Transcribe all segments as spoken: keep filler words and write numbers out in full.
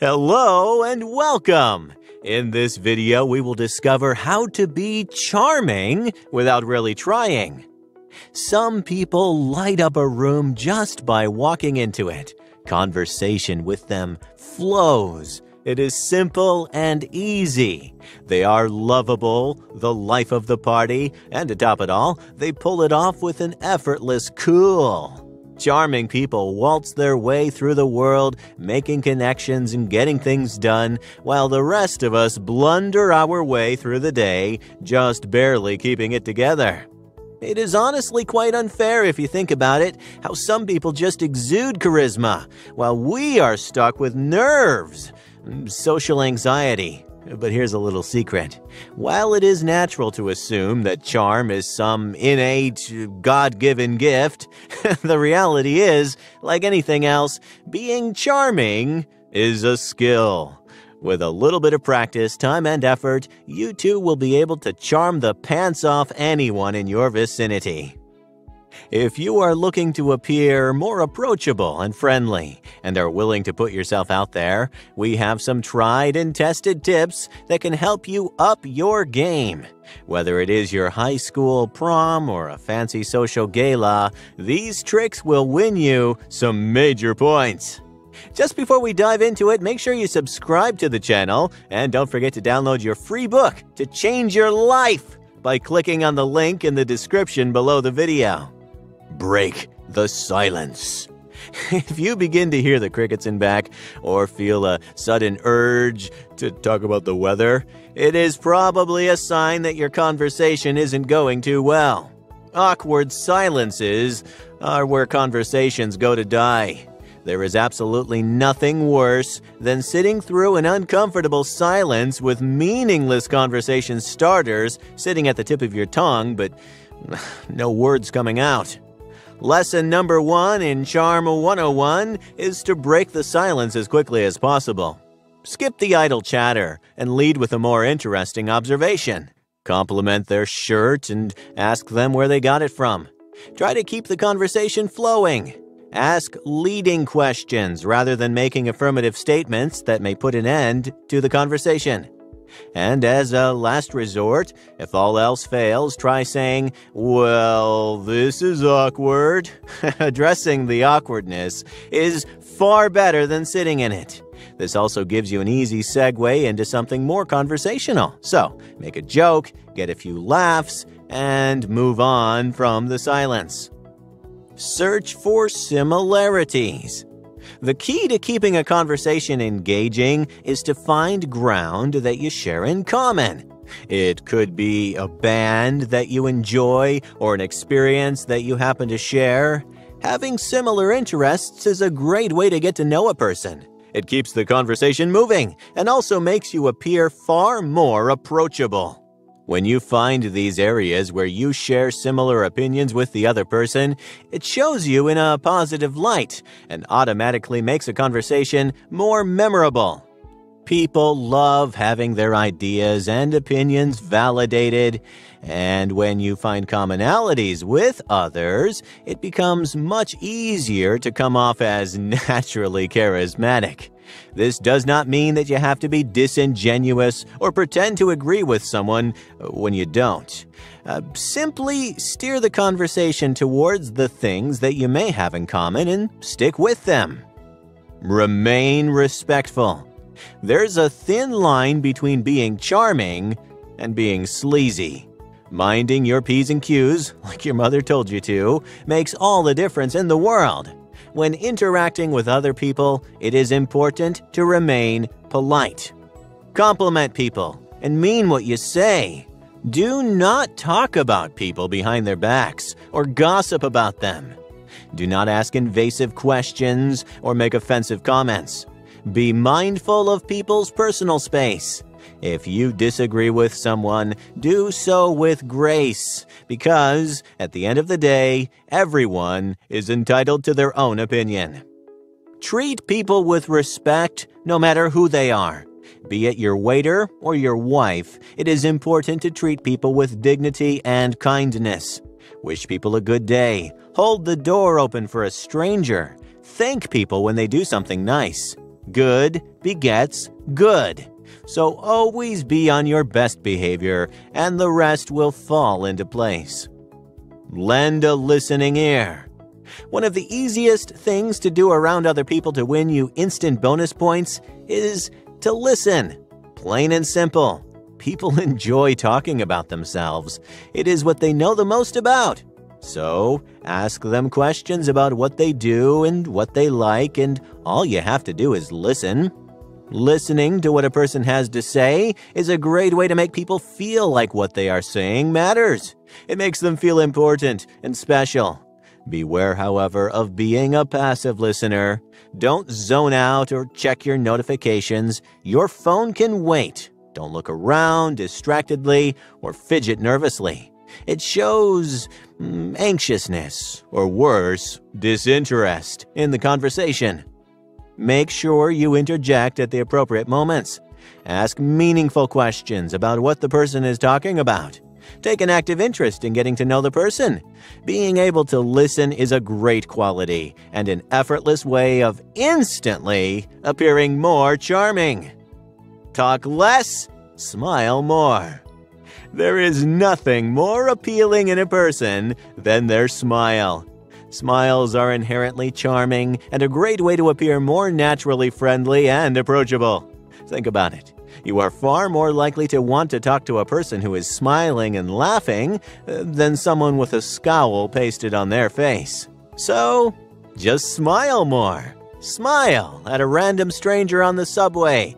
Hello and welcome! In this video, we will discover how to be charming without really trying. Some people light up a room just by walking into it. Conversation with them flows. It is simple and easy. They are lovable, the life of the party, and to top it all, they pull it off with an effortless cool. Charming people waltz their way through the world, making connections and getting things done, while the rest of us blunder our way through the day, just barely keeping it together. It is honestly quite unfair if you think about it, how some people just exude charisma, while we are stuck with nerves, social anxiety. But here's a little secret. While it is natural to assume that charm is some innate, God-given gift, the reality is, like anything else, being charming is a skill. With a little bit of practice, time, and effort, you too will be able to charm the pants off anyone in your vicinity. If you are looking to appear more approachable and friendly, and are willing to put yourself out there, we have some tried and tested tips that can help you up your game. Whether it is your high school prom or a fancy social gala, these tricks will win you some major points. Just before we dive into it, make sure you subscribe to the channel, and don't forget to download your free book to change your life by clicking on the link in the description below the video. Break the silence. If you begin to hear the crickets in back or feel a sudden urge to talk about the weather, it is probably a sign that your conversation isn't going too well. Awkward silences are where conversations go to die. There is absolutely nothing worse than sitting through an uncomfortable silence with meaningless conversation starters sitting at the tip of your tongue, but no words coming out. Lesson number one in Charm one oh one is to break the silence as quickly as possible. Skip the idle chatter and lead with a more interesting observation. Compliment their shirt and ask them where they got it from. Try to keep the conversation flowing. Ask leading questions rather than making affirmative statements that may put an end to the conversation. And as a last resort, if all else fails, try saying, "Well, this is awkward." Addressing the awkwardness is far better than sitting in it. This also gives you an easy segue into something more conversational. So, make a joke, get a few laughs, and move on from the silence. Search for similarities. The key to keeping a conversation engaging is to find ground that you share in common. It could be a band that you enjoy or an experience that you happen to share. Having similar interests is a great way to get to know a person. It keeps the conversation moving and also makes you appear far more approachable. When you find these areas where you share similar opinions with the other person, it shows you in a positive light and automatically makes a conversation more memorable. People love having their ideas and opinions validated, and when you find commonalities with others, it becomes much easier to come off as naturally charismatic. This does not mean that you have to be disingenuous or pretend to agree with someone when you don't. Uh, simply steer the conversation towards the things that you may have in common and stick with them. Remain respectful. There's a thin line between being charming and being sleazy. Minding your P's and Q's, like your mother told you to, makes all the difference in the world. When interacting with other people, it is important to remain polite. Compliment people and mean what you say. Do not talk about people behind their backs or gossip about them. Do not ask invasive questions or make offensive comments. Be mindful of people's personal space. If you disagree with someone, do so with grace, because at the end of the day, everyone is entitled to their own opinion. Treat people with respect, no matter who they are. Be it your waiter or your wife, it is important to treat people with dignity and kindness. Wish people a good day. Hold the door open for a stranger. Thank people when they do something nice. Good begets good. So always be on your best behavior, and the rest will fall into place. Lend a listening ear. One of the easiest things to do around other people to win you instant bonus points is to listen. Plain and simple. People enjoy talking about themselves. It is what they know the most about. So, ask them questions about what they do and what they like, and all you have to do is listen. Listening to what a person has to say is a great way to make people feel like what they are saying matters. It makes them feel important and special. Beware, however, of being a passive listener. Don't zone out or check your notifications. Your phone can wait. Don't look around distractedly or fidget nervously. It shows mm, anxiousness or, worse, disinterest in the conversation. Make sure you interject at the appropriate moments. Ask meaningful questions about what the person is talking about. Take an active interest in getting to know the person. Being able to listen is a great quality and an effortless way of instantly appearing more charming. Talk less, smile more. There is nothing more appealing in a person than their smile. Smiles are inherently charming and a great way to appear more naturally friendly and approachable. Think about it. You are far more likely to want to talk to a person who is smiling and laughing than someone with a scowl pasted on their face. So, just smile more. Smile at a random stranger on the subway.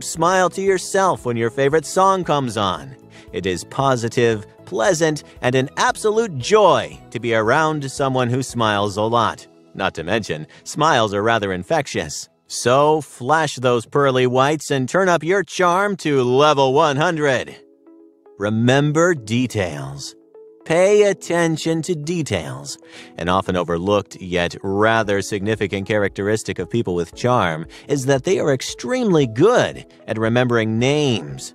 Smile to yourself when your favorite song comes on. It is positive, pleasant, and an absolute joy to be around someone who smiles a lot. Not to mention, smiles are rather infectious. So flash those pearly whites and turn up your charm to level one hundred. Remember details. Pay attention to details. An often overlooked yet rather significant characteristic of people with charm is that they are extremely good at remembering names.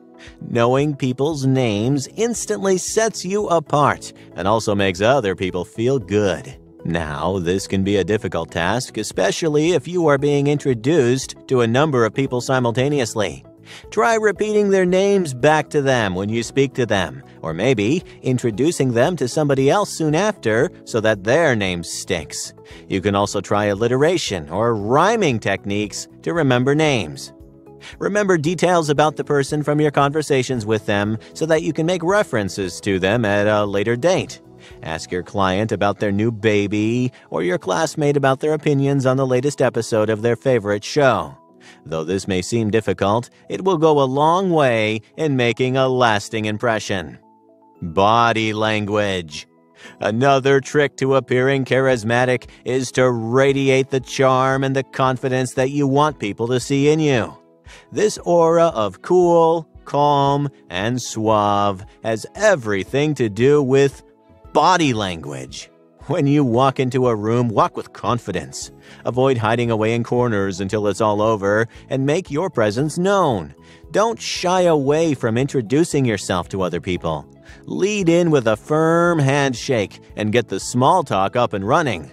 Knowing people's names instantly sets you apart and also makes other people feel good. Now, this can be a difficult task, especially if you are being introduced to a number of people simultaneously. Try repeating their names back to them when you speak to them, or maybe introducing them to somebody else soon after so that their name sticks. You can also try alliteration or rhyming techniques to remember names. Remember details about the person from your conversations with them so that you can make references to them at a later date. Ask your client about their new baby or your classmate about their opinions on the latest episode of their favorite show. Though this may seem difficult, it will go a long way in making a lasting impression. Body language. Another trick to appearing charismatic is to radiate the charm and the confidence that you want people to see in you. This aura of cool, calm, and suave has everything to do with body language. When you walk into a room, walk with confidence. Avoid hiding away in corners until it's all over and make your presence known. Don't shy away from introducing yourself to other people. Lead in with a firm handshake and get the small talk up and running.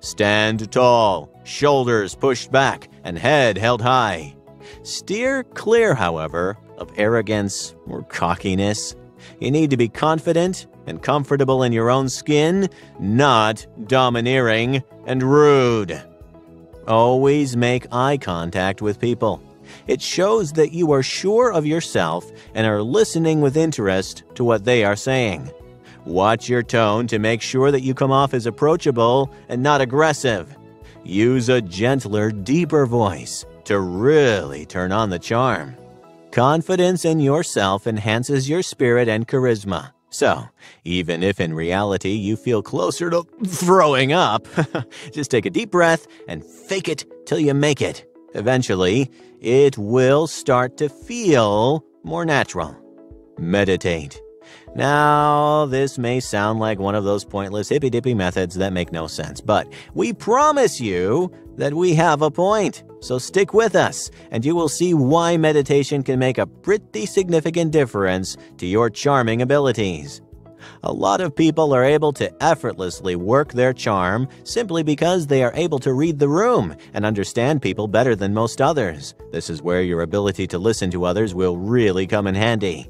Stand tall, shoulders pushed back, and head held high. Steer clear, however, of arrogance or cockiness. You need to be confident and comfortable in your own skin, not domineering and rude. Always make eye contact with people. It shows that you are sure of yourself and are listening with interest to what they are saying. Watch your tone to make sure that you come off as approachable and not aggressive. Use a gentler, deeper voice to really turn on the charm. Confidence in yourself enhances your spirit and charisma. So, even if in reality you feel closer to throwing up, just take a deep breath and fake it till you make it. Eventually, it will start to feel more natural. Meditate. Now, this may sound like one of those pointless hippy-dippy methods that make no sense, but we promise you that we have a point. So stick with us, and you will see why meditation can make a pretty significant difference to your charming abilities. A lot of people are able to effortlessly work their charm simply because they are able to read the room and understand people better than most others. This is where your ability to listen to others will really come in handy.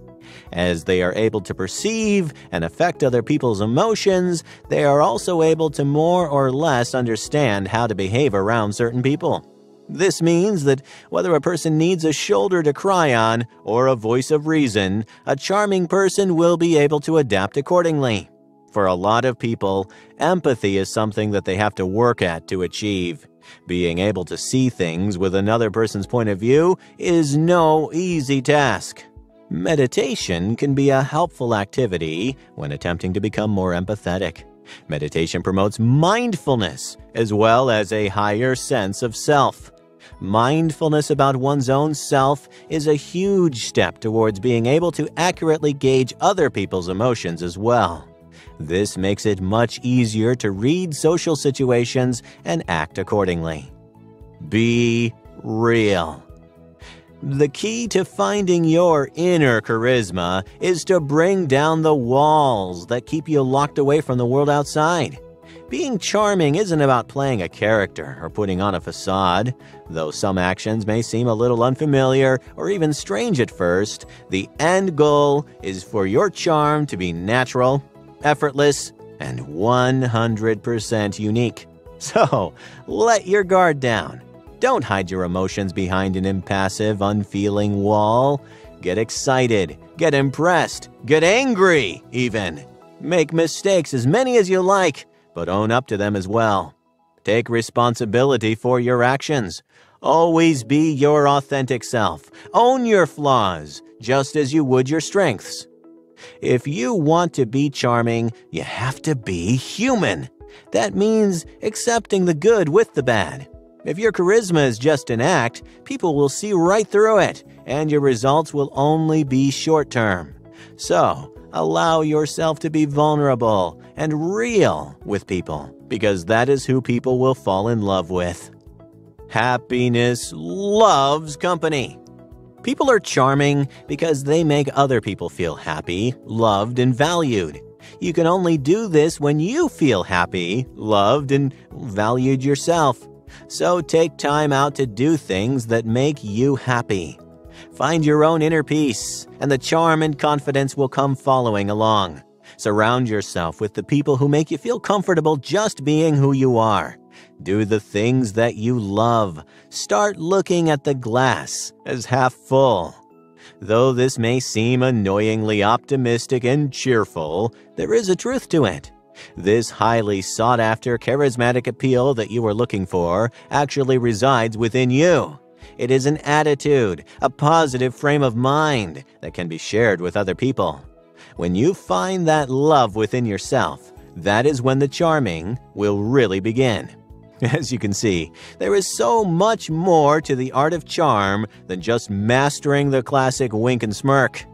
As they are able to perceive and affect other people's emotions, they are also able to more or less understand how to behave around certain people. This means that whether a person needs a shoulder to cry on or a voice of reason, a charming person will be able to adapt accordingly. For a lot of people, empathy is something that they have to work at to achieve. Being able to see things with another person's point of view is no easy task. Meditation can be a helpful activity when attempting to become more empathetic. Meditation promotes mindfulness as well as a higher sense of self. Mindfulness about one's own self is a huge step towards being able to accurately gauge other people's emotions as well. This makes it much easier to read social situations and act accordingly. Be real. The key to finding your inner charisma is to bring down the walls that keep you locked away from the world outside. Being charming isn't about playing a character or putting on a facade. Though some actions may seem a little unfamiliar or even strange at first, the end goal is for your charm to be natural, effortless, and one hundred percent unique. So, let your guard down. Don't hide your emotions behind an impassive, unfeeling wall. Get excited, get impressed, get angry, even. Make mistakes as many as you like, but own up to them as well. Take responsibility for your actions. Always be your authentic self. Own your flaws, just as you would your strengths. If you want to be charming, you have to be human. That means accepting the good with the bad. If your charisma is just an act, people will see right through it, and your results will only be short-term. So, allow yourself to be vulnerable and real with people, because that is who people will fall in love with. Happiness loves company. People are charming because they make other people feel happy, loved, and valued. You can only do this when you feel happy, loved, and valued yourself. So take time out to do things that make you happy. Find your own inner peace, and the charm and confidence will come following along. Surround yourself with the people who make you feel comfortable just being who you are. Do the things that you love. Start looking at the glass as half full. Though this may seem annoyingly optimistic and cheerful, there is a truth to it. This highly sought-after charismatic appeal that you are looking for actually resides within you. It is an attitude, a positive frame of mind that can be shared with other people. When you find that love within yourself, that is when the charming will really begin. As you can see, there is so much more to the art of charm than just mastering the classic wink and smirk.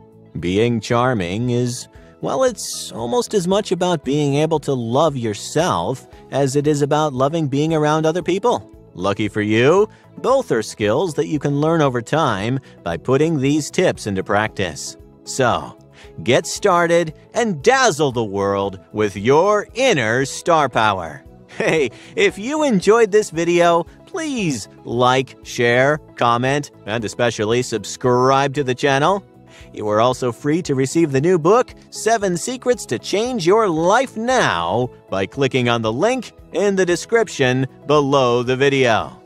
Being charming is... well, it's almost as much about being able to love yourself as it is about loving being around other people. Lucky for you, both are skills that you can learn over time by putting these tips into practice. So, get started and dazzle the world with your inner star power. Hey, if you enjoyed this video, please like, share, comment, and especially subscribe to the channel. You are also free to receive the new book, Seven Secrets to Change Your Life Now, by clicking on the link in the description below the video.